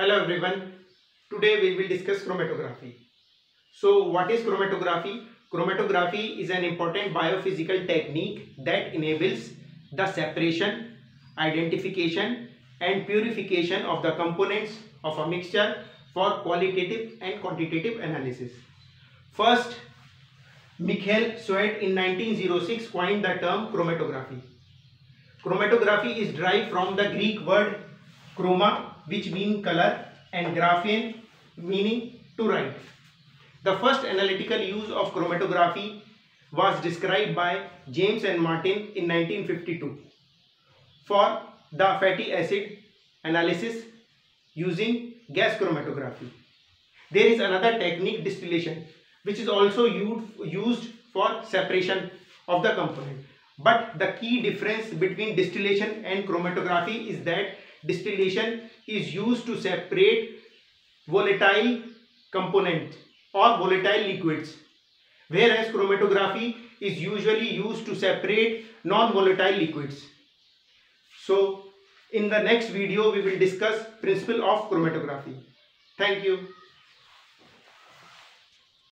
Hello everyone, today we will discuss chromatography. So what is chromatography? Chromatography is an important biophysical technique that enables the separation, identification and purification of the components of a mixture for qualitative and quantitative analysis. First, Mikhail Tswett in 1906 coined the term chromatography. Chromatography is derived from the Greek word chroma, which mean color, and graphein, meaning to write. The first analytical use of chromatography was described by James and Martin in 1952 for the fatty acid analysis using gas chromatography. There is another technique, distillation, which is also used for separation of the component. But the key difference between distillation and chromatography is that distillation is used to separate volatile components or volatile liquids, whereas chromatography is usually used to separate non-volatile liquids. So in the next video we will discuss the principle of chromatography. Thank you.